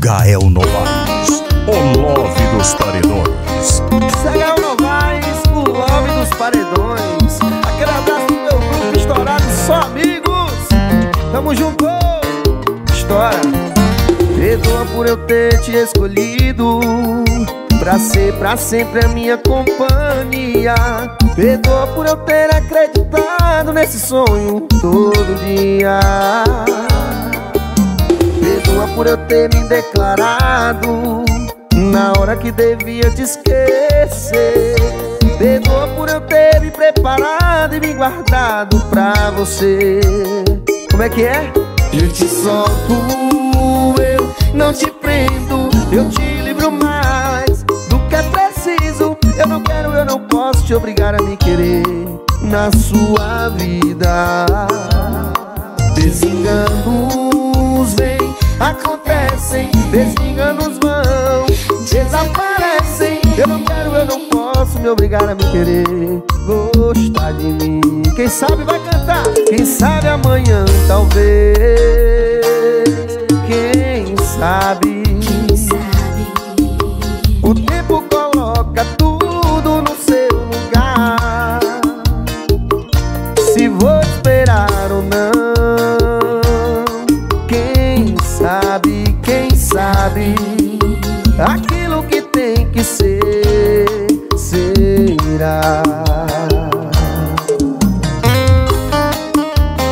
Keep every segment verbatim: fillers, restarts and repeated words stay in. Gaell Novais, o love dos paredões. Isso é Gaell Novais, o love dos paredões. Aquele abraço do meu grupo estourado, só amigos. Tamo junto, estoura. Perdoa por eu ter te escolhido pra ser pra sempre a minha companhia. Perdoa por eu ter acreditado nesse sonho todo dia. Perdoa por eu ter me declarado na hora que devia te esquecer. Perdoa por eu ter me preparado e me guardado pra você. Como é que é? Eu te solto, eu não te prendo, eu te livro mais do que é preciso. Eu não quero, eu não posso te obrigar a me querer na sua vida. Desenganos vêm, acontecem, desenganos vão, desaparecem. Eu não quero, eu não posso me obrigar a me querer gostar de mim. Quem sabe vai cantar, quem sabe amanhã talvez. Quem sabe, quem sabe. O tempo coloca tudo no seu lugar. Se vou esperar ou não, quem sabe, quem sabe. Aquilo que tem que ser, será.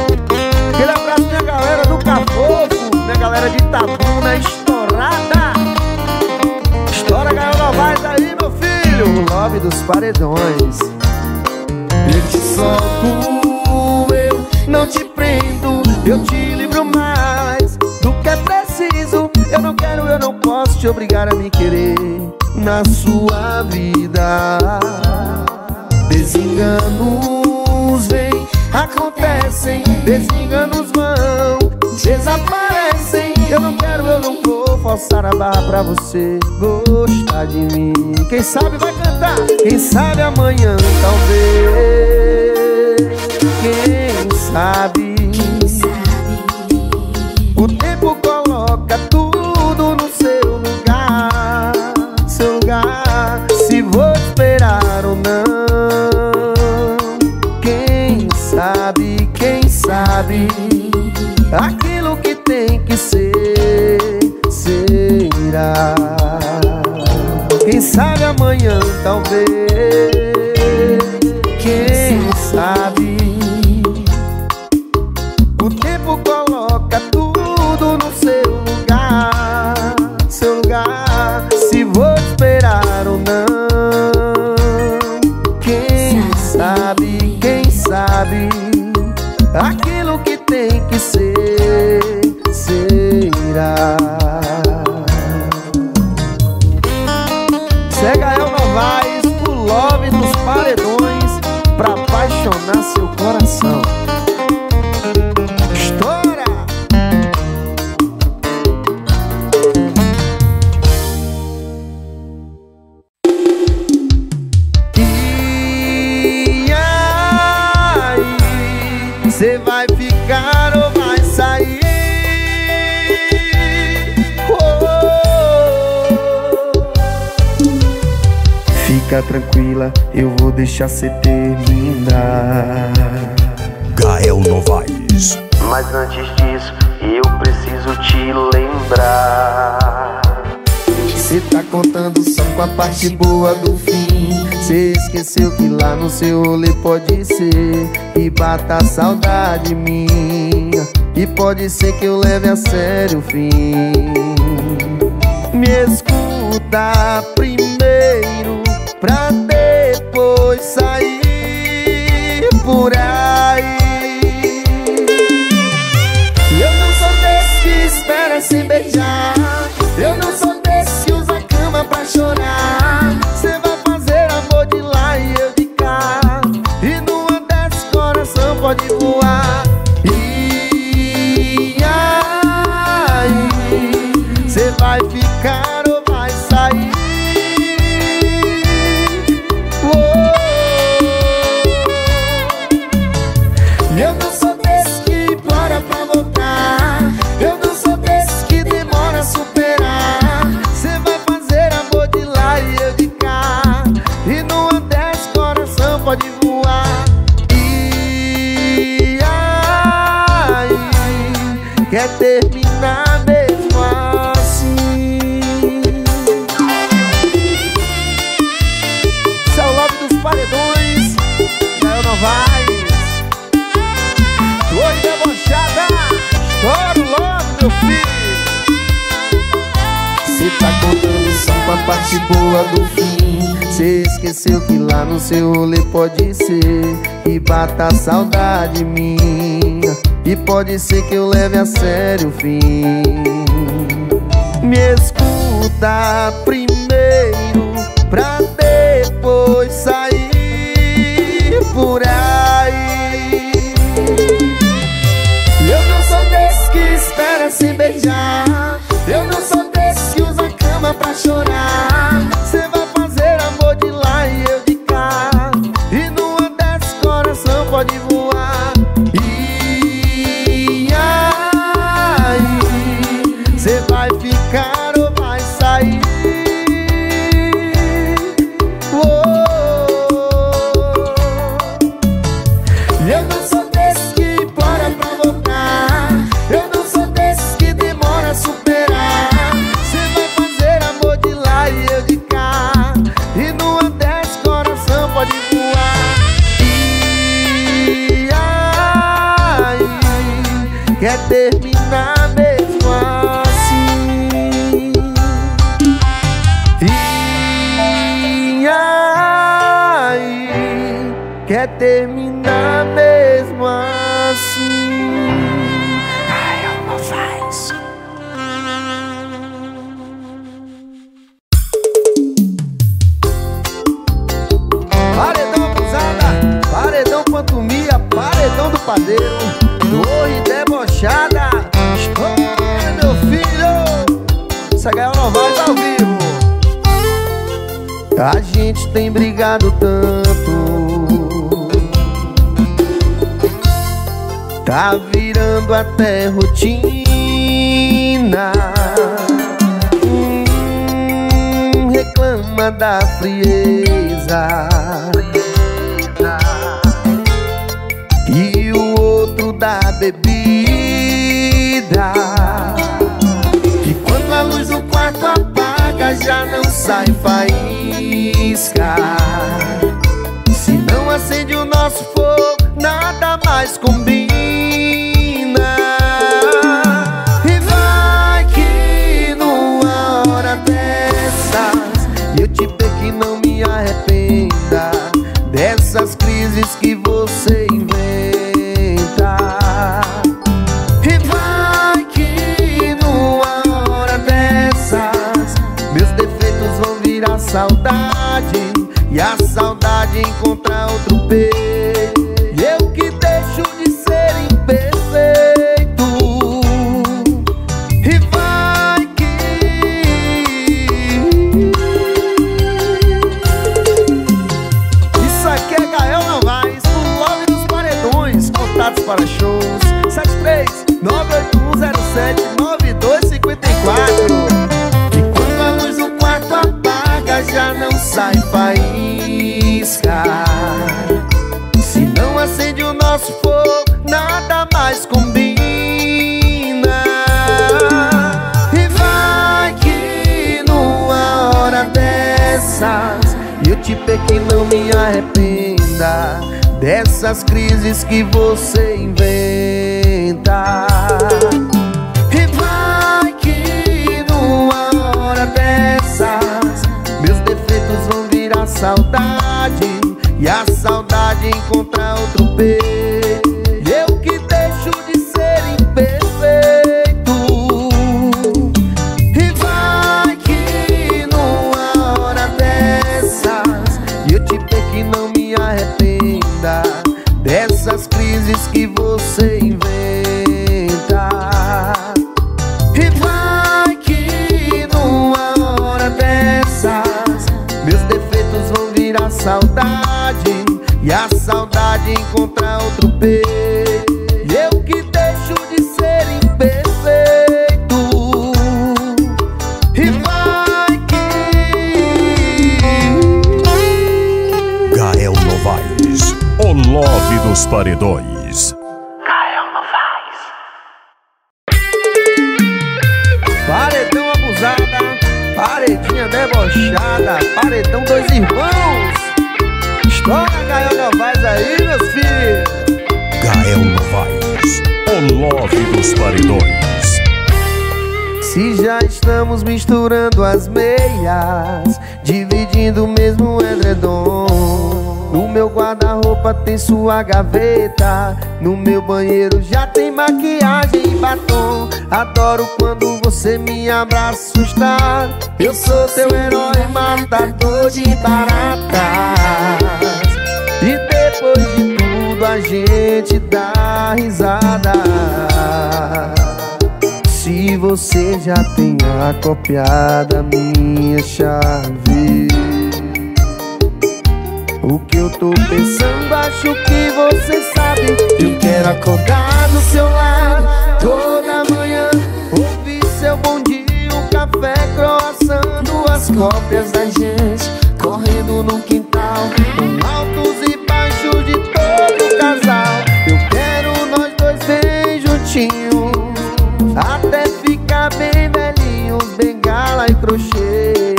Aquele abraço, minha galera do Cafofo, minha galera de Itabuna estourada. Estoura, Gaell Novais aí, meu filho, o love dos paredões. Eu te solto, eu não te prendo, eu te livro mais do que é preciso. Eu não quero, eu não posso te obrigar a me querer na sua vida. Desenganos vêm, acontecem, desenganos vão, desaparecem. Eu não quero, eu não vou forçar a barra pra você gostar de mim. Quem sabe vai cantar, quem sabe amanhã talvez. Quem sabe, quem sabe. O tempo coloca tudo se vou esperar ou não. Quem sabe, quem sabe. Aquilo que tem que ser, será. Quem sabe amanhã talvez. Quem sabe. O tempo coloca tudo no seu lugar, seu lugar. Se vou esperar ou não, quem sabe, quem sabe. Aquilo que tem que ser, será. Cê é Gaell Novais, o love dos paredões, pra apaixonar seu coração. Você vai ficar ou vai sair? Oh, oh. Fica tranquila, eu vou deixar você terminar. Gaell Novais. Mas antes disso, eu preciso te lembrar. Você tá contando só com a parte boa do fim. Você esqueceu que lá no seu rolê pode ser que bata a saudade minha, e pode ser que eu leve a sério o fim. Me escuta primeiro pra depois sair por aí. Eu não sou desse que espera se beijar. Eu não sou desse que usa a cama pra chorar. Cê vai pode voar. E aí, cê vai ficar ou vai sair? Oh. Eu não sou desse que implora pra voltar. Eu não sou desse que demora a superar. você tá contando só com a parte boa do fim. Cê esqueceu que lá no seu rolê pode ser que bata a saudade minha, e pode ser que eu leve a sério o fim. Me escuta primeiro pra depois sair por aí. Eu não sou desse que espera se beijar, eu não sou desse que usa cama pra chorar. Cê vai fazer amor de lá e eu de cá, e numa dessas coração pode voar. E aí, cê vai ficar terminar mesmo assim. E aí, quer terminar mesmo assim. Gaell Novais. Paredão cruzada, paredão pantomia, paredão do padeiro. Doida debochada, esconde meu filho. Essa Gaell Novais ao vivo. A gente tem brigado tanto, tá virando até rotina. Hum, reclama da frieza e o da bebida, que quando a luz do quarto apaga já não sai faísca. Se não acende o nosso fogo, nada mais combina. E vai que numa hora dessas eu te pego e não me arrependa dessas crises que você inventa. E vai que numa hora dessas meus defeitos vão virar saudade, e a saudade encontra outro peito, e eu que deixo de ser imperfeito. E vai que... Isso aqui é Gaell Novais, o love dos paredões. Contatos para show sete nove oito um zero sete nove dois cinco quatro. E quando a luz do quarto apaga já não sai faísca. Se não acende o nosso fogo, nada mais combina. E vai que numa hora dessas eu te pego e não me arrependa dessas crises que você inventa. E vai que numa hora dessas meus defeitos vão virar saudade, e a saudade encontra outro peito, e eu que deixo de ser imperfeito. E vai que numa hora dessas eu te pego e não me arrependa dessas crises que você inventa. E vai que numa hora dessas meus defeitos vão virar saudade, e a saudade encontra outro peito, e eu que deixo de ser imperfeito. E vai que... Gaell Novais, o love dos paredões. Paredinha debochada, paredão dois irmãos. Estoura Gaell Novais aí, meus filhos. Gaell Novais, o love dos paredões. Se já estamos misturando as meias, dividindo o mesmo edredom. No meu guarda-roupa tem sua gaveta, no meu banheiro já tem maquiagem e batom. Adoro quando você me abraça, assustar. Eu sou teu herói, matador de baratas. E depois de tudo a gente dá risada. Se você já tem acopiada a minha chave, o que eu tô pensando acho que você sabe. Eu quero acordar do seu lado toda manhã, ouvir seu bom dia, o café croissando, as cópias da gente correndo no quintal, com altos e baixos de todo o casal. Eu quero nós dois bem juntinhos, até ficar bem velhinhos, bengala e crochê.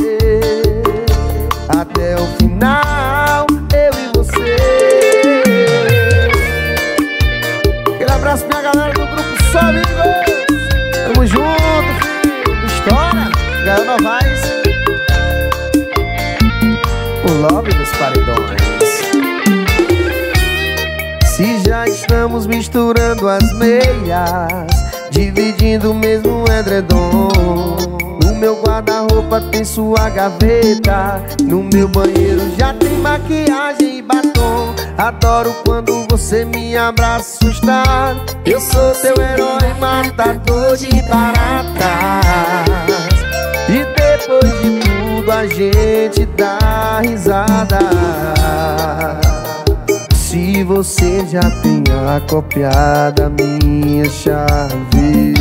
Até o final, eu e você. Aquele abraço pra galera do grupo Só Amigos. Tamo junto, estoura, Gaell Novais. O love dos paredões. Se já estamos misturando as meias, dividindo o mesmo edredom. No meu guarda-roupa tem sua gaveta, no meu banheiro já tem maquiagem e batom. Adoro quando você me abraça, assustar. Eu sou seu herói, matador de baratas. E depois de tudo a gente dá risada. Se você já tem acopiada a minha chave,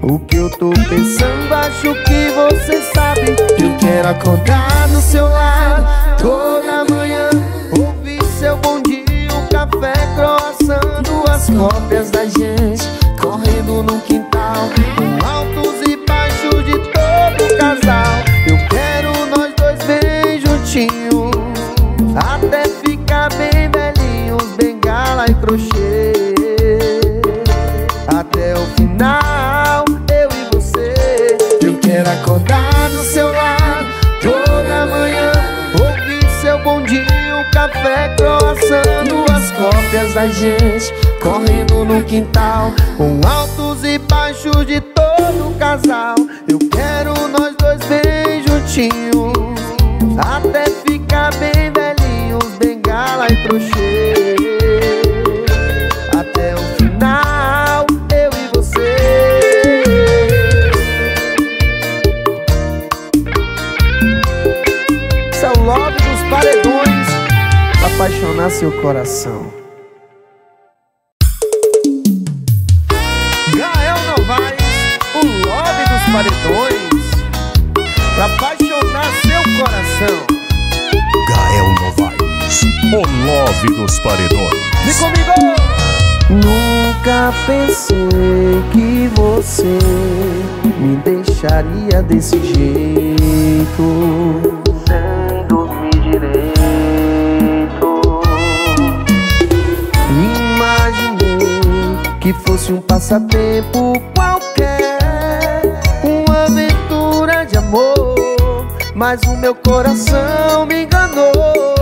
o que eu tô pensando acho que você sabe. Eu quero acordar do seu lado toda manhã, ouvir seu bom dia, o café croissando, as cópias da gente correndo no quintal, com altos e baixos de todo o casal. Eu quero nós dois bem juntinhos, até ficar bem velhinhos, bengala e crochê. Até o final, eu e você. Eu quero acordar do seu lado toda manhã, ouvir seu bom dia, o café croissando, as cópias da gente correndo no quintal, com altos e baixos de todo o casal. Eu quero nós dois bem juntinhos, até ficar bem velhinhos, bengala e crochê. Até o final, eu e você. Esse é o love dos paredões, pra apaixonar seu coração. Gaell Novais, o love dos paredões, pra apaixonar seu coração. Gaell Novais, o love dos paredões. Vem comigo! Nunca pensei que você me deixaria desse jeito, sem dormir direito. Imaginei que fosse um passatempo qualquer, uma aventura de amor, mas o meu coração me enganou.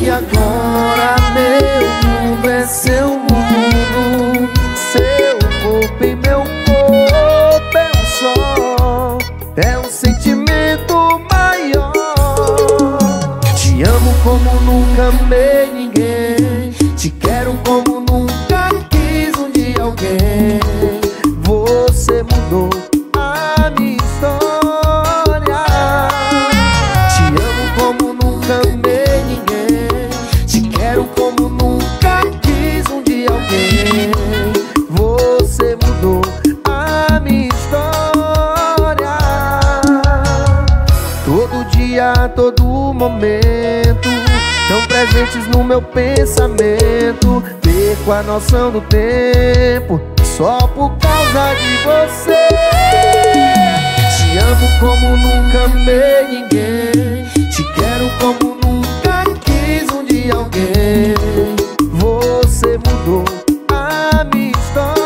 E agora meu mundo é seu mundo, seu corpo e meu corpo é um só, é um sentimento maior. Te amo como nunca amei ninguém, te quero como nunca quis um dia alguém. Você mudou a minha história. Te amo como nunca amei, como nunca quis um dia alguém. Você mudou a minha história. Todo dia, a todo momento, tão presentes no meu pensamento. Perco a noção do tempo só por causa de você. Te amo como nunca amei ninguém, te quero como nunca quis um dia alguém. Você mudou a minha história.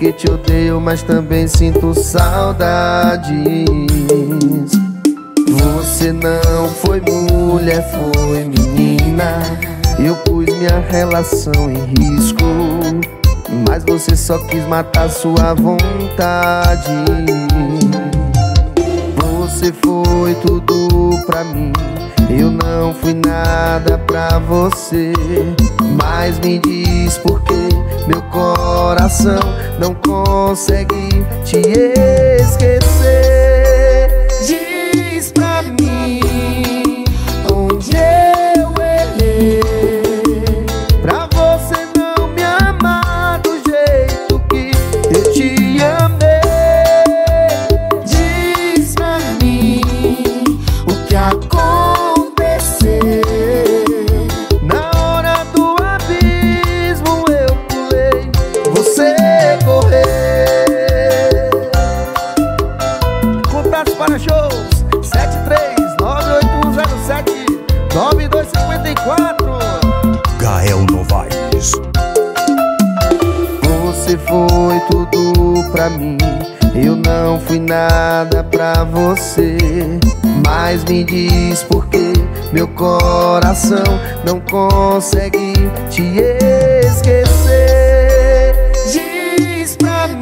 que te odeio, mas também sinto saudades. Você não foi mulher, foi menina. Eu pus minha relação em risco, mas você só quis matar sua vontade. Você foi tudo pra mim, eu não fui nada pra você. Mas me diz por que meu coração não consegue te esquecer. Diz pra mim onde eu errei pra você não me amar do jeito que eu te amei. Diz pra mim o que aconteceu. Contatos para shows sete três nove oito um zero sete nove dois cinco quatro. Gaell Novais. Você foi tudo pra mim, eu não fui nada pra você. Mas me diz por que meu coração não consegue te esquecer. Diz pra mim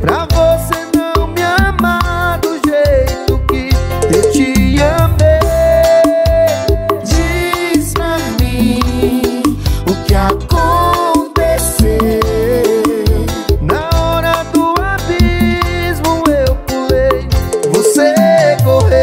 pra você não me amar do jeito que eu te amei. Diz pra mim o que aconteceu. Na hora do abismo eu pulei, você correu.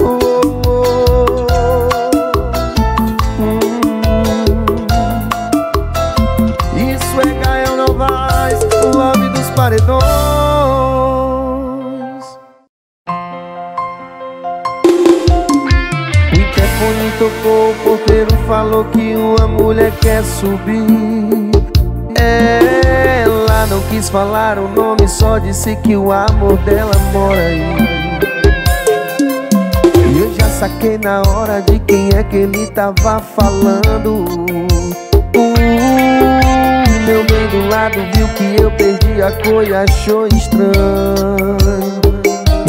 Oh, oh. Hum. Isso é Gaell Novais, o homem dos paredões. O telefone tocou, o porteiro falou que uma mulher quer subir. Ela não quis falar o nome, só disse que o amor dela mora aí. E eu já saquei na hora de quem é que ele tava falando. O meu bem do lado viu que eu perdi a cor e achou estranho.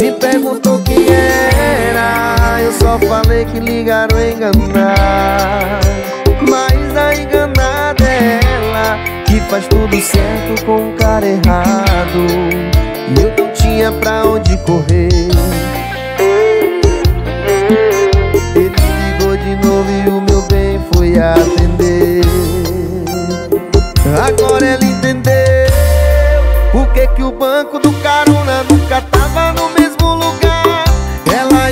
Me perguntou quem era, eu só falei que ligaram a enganar. Mas a enganada é ela, que faz tudo certo com o cara errado. E eu não tinha pra onde correr. Ele ligou de novo e o meu bem foi atender. Agora ela entendeu por que que o banco do carona nunca tava no mesmo lugar. Ela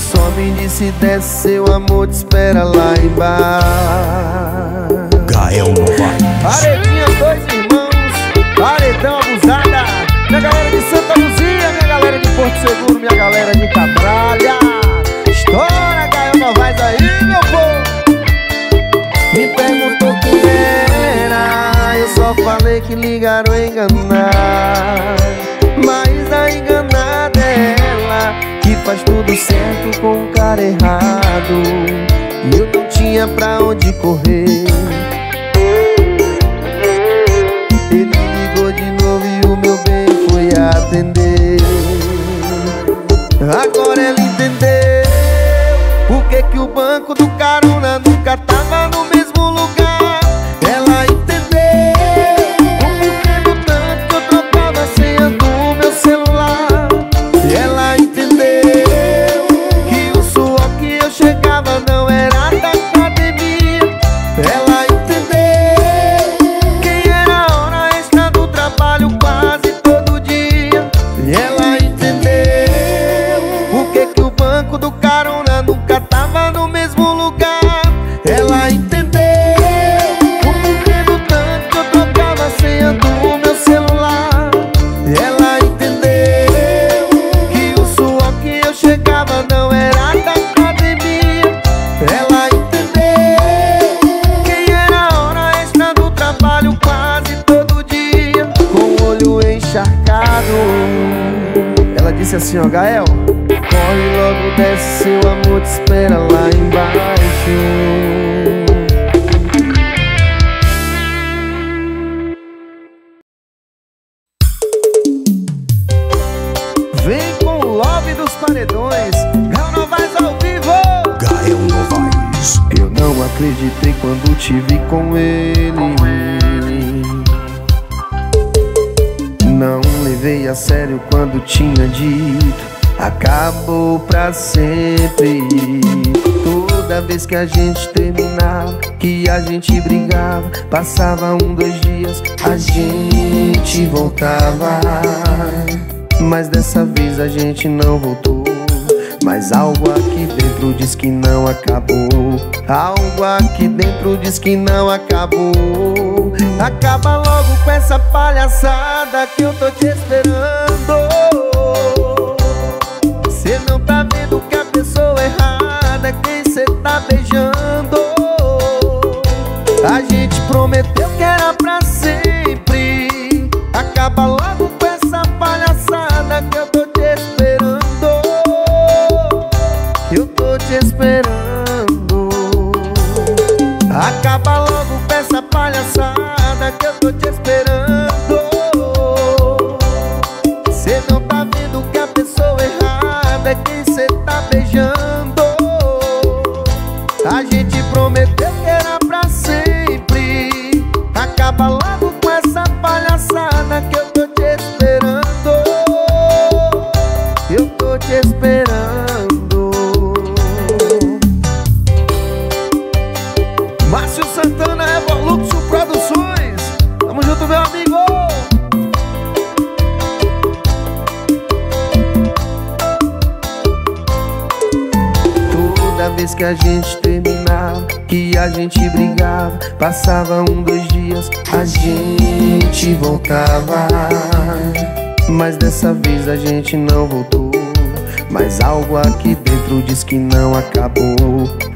só me disse: desce, seu amor te espera lá embaixo. Gaell Novais. Paredinha, dois irmãos, paredão abusada. Minha galera de Santa Luzia, minha galera de Porto Seguro, minha galera de Cabralha. Estoura Gaell Novais aí, meu povo. Me perguntou quem era, eu só falei que ligaram a enganar. Mas a enganada é ela, que faz tudo certo com o cara errado. E eu não tinha pra onde correr. Ele ligou de novo e o meu bem foi atender. Agora ela entendeu por que que o banco do carona nunca tava no mesmo lugar. Ela entendeu por que no tanto que eu trocava sem andar. que que o banco do carona nunca tava no mesmo lugar. Ela entendeu o porquê do tanto que eu trocava a senha do meu celular. Ela entendeu que o suor que eu chegava não era da academia. Ela entendeu que era hora extra do trabalho quase todo dia. Com o olho encharcado, ela disse assim, ó, Gael, corre logo, desce, seu amor te espera lá embaixo. Vem com o lobby dos paredões, Gael Novais ao vivo. Gael Novais. Eu não acreditei quando te vi com ele, com ele. Não levei a sério quando tinha dito acabou pra sempre. Toda vez que a gente terminava, que a gente brigava, passava um, dois dias, a gente voltava. Mas dessa vez a gente não voltou. Mas algo aqui dentro diz que não acabou. Algo aqui dentro diz que não acabou. Acaba logo com essa palhaçada que eu tô te esperando. Cê não tá vendo que a pessoa errada é quem cê tá beijando. A gente prometeu que era pra sempre. Acaba logo com essa palhaçada que eu tô te esperando. Eu tô te esperando. Acaba logo com essa palhaçada que eu tô te esperando. Cê não tá vendo que a pessoa errada é quem cê tá beijando. A gente prometeu que era pra sempre. Acaba logo com essa palhaçada que eu tô te esperando. Eu tô te esperando. Márcio Santana, Evoluxo Produções. Tamo junto, meu amigo. Toda vez que a gente terminava, que a gente brigava, passava um, dois dias, a gente voltava. Mas dessa vez a gente não voltou. Mas algo aqui dentro diz que não acabou.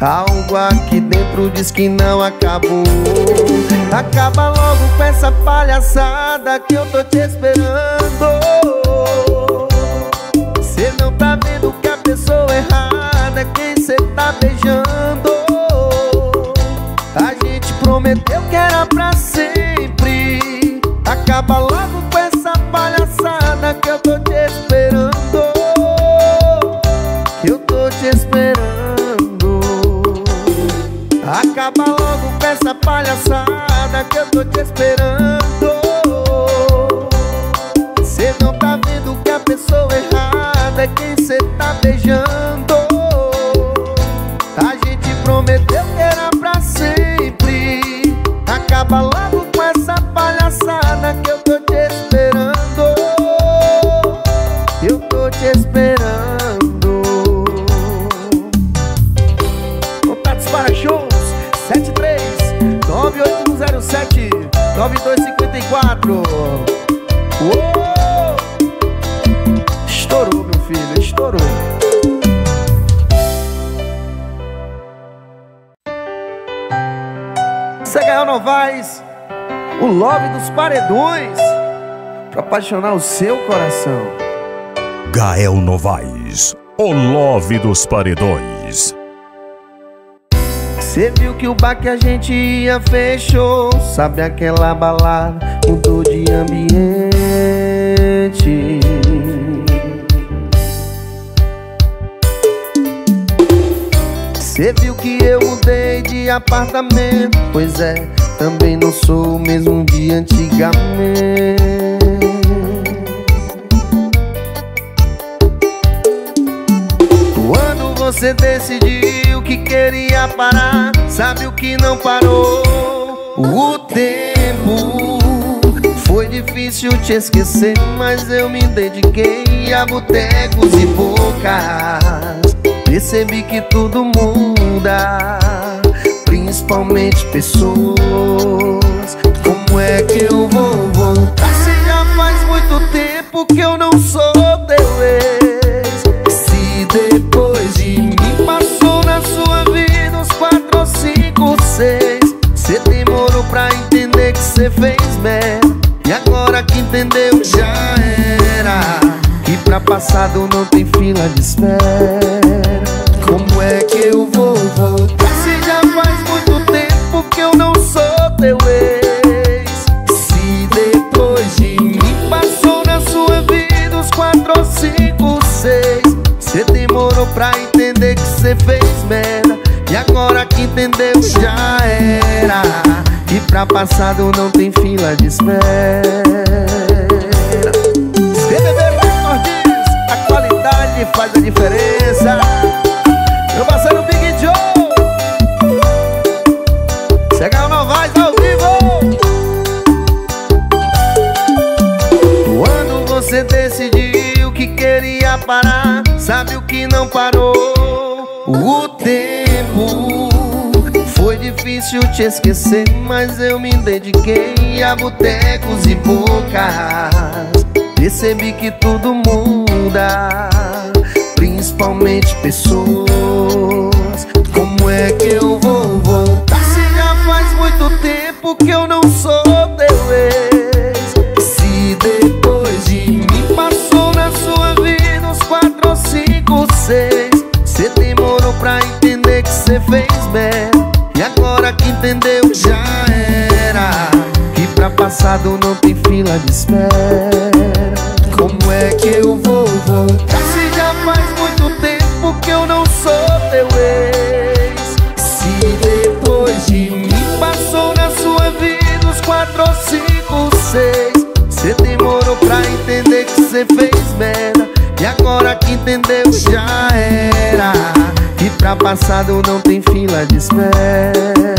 Algo aqui dentro diz que não acabou. Acaba logo com essa palhaçada que eu tô te esperando. Cê não tá vendo que a pessoa errada é quem cê tá beijando. A gente prometeu que era pra sempre. Acaba logo com essa palhaçada que eu tô te esperando. Eu tô te esperando. Acaba logo com essa palhaçada que eu tô te esperando. Cê não tá vendo que a pessoa errada é quem cê tá beijando. A gente prometeu que era pra sempre. Acaba logo com essa palhaçada que eu tô te esperando. Eu tô te esperando. Contatos para shows sete três, nove oito um zero sete, nove dois cinco quatro. Uou! Estourou, meu filho, estourou. Gael Novais, o love dos paredões, pra apaixonar o seu coração. Gael Novais, o love dos paredões. Cê viu que o bar que a gente ia fechou. Sabe aquela balada, mudou de ambiente. Cê viu que eu mudei de apartamento. Pois é, também não sou o mesmo de antigamente. Quando você decidiu que queria parar, sabe o que não parou? O tempo. Foi difícil te esquecer, mas eu me dediquei a botecos e boca. percebi que tudo muda, principalmente pessoas. Como é que eu vou voltar se já faz muito tempo que eu não sou teu ex? Se depois de mim passou na sua vida uns quatro ou cinco, seis, cê demorou pra entender que cê fez merda, e agora que entendeu já era. E pra passado não tem fila de espera. Como é que eu vou voltar se já faz muito tempo que eu não sou teu ex? Se depois de mim passou na sua vida uns quatro ou cinco, seis, cê demorou pra entender que cê fez merda, e agora que entendeu já era. E pra passado não tem fila de espera. Faz a diferença, meu parceiro Big Joe. Cê é Gaell Novais ao vivo. Quando você decidiu que queria parar, sabe o que não parou? O tempo. Foi difícil te esquecer, mas eu me dediquei a botecos e bocas. Percebi que tudo muda, principalmente pessoas. Como é que eu vou voltar se já faz muito tempo que eu não sou teu ex? Se depois de mim passou na sua vida uns quatro ou cinco, seis, cê demorou pra entender que cê fez merda, e agora que entendeu já era. E pra passado não tem fila de espera. Como é que eu vou voltar se já faz muito tempo que eu não sou teu ex? Se depois de mim passou na sua vida uns quatro ou cinco, seis, cê demorou pra entender que cê fez merda, e agora que entendeu já era. E pra passado não tem fila de espera.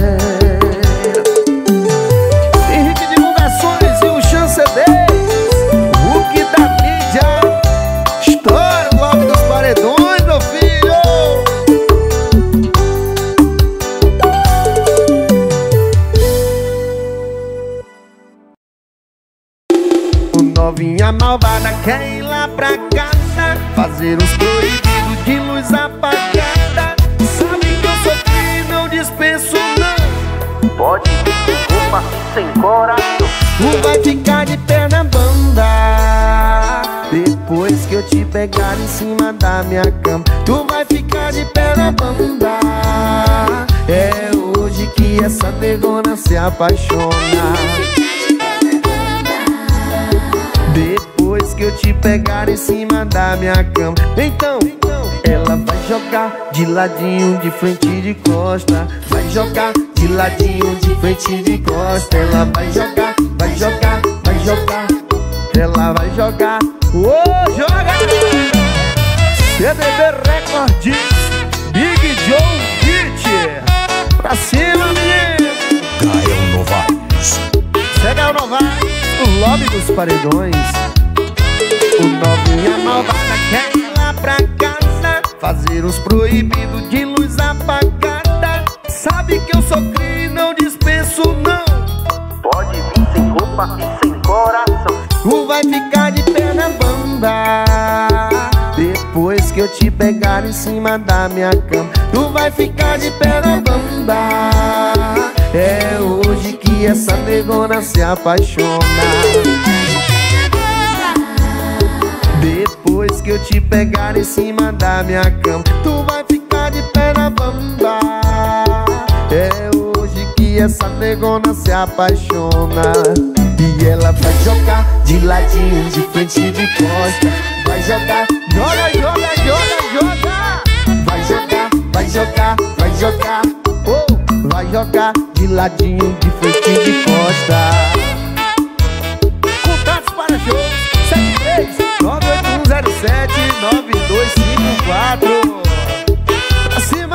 Novinha malvada quer ir lá pra casa, fazer os proibidos de luz apagada. Sabe que eu sofri, não dispenso não. Pode ter culpa sem coração. Tu vai ficar de perna bamba depois que eu te pegar em cima da minha cama. Tu vai ficar de perna bamba. É hoje que essa vergonha se apaixona. Depois que eu te pegar em cima da minha cama, então, então ela vai jogar de ladinho, de frente e de costa. Vai jogar de ladinho, de frente e de costa. Ela vai jogar, vai jogar, vai jogar. Ela vai jogar, oh, joga! C D B Records, Big Joe Beat. Pra cima, menino! Gaell Novais. Cê é Gaell Novais? O lobby dos paredões. O novinha malvada quer ir lá pra casa, fazer os proibidos de luz apagada. Sabe que eu sou cri, não dispenso não. Pode vir sem roupa e sem coração. Tu vai ficar de perna bamba depois que eu te pegar em cima da minha cama. Tu vai ficar de perna bamba. É hoje que essa negona se apaixona. Depois que eu te pegar em cima da minha cama, tu vai ficar de perna bamba. É hoje que essa negona se apaixona. E ela vai jogar de ladinho, de frente e de costa. Vai jogar, joga, joga, joga, joga. Vai jogar, vai jogar, vai jogar. Oh, vai jogar de ladinho, de frente e de costa. Contatos para jogo sete três nove oito um zero sete nove dois cinco quatro. Acima.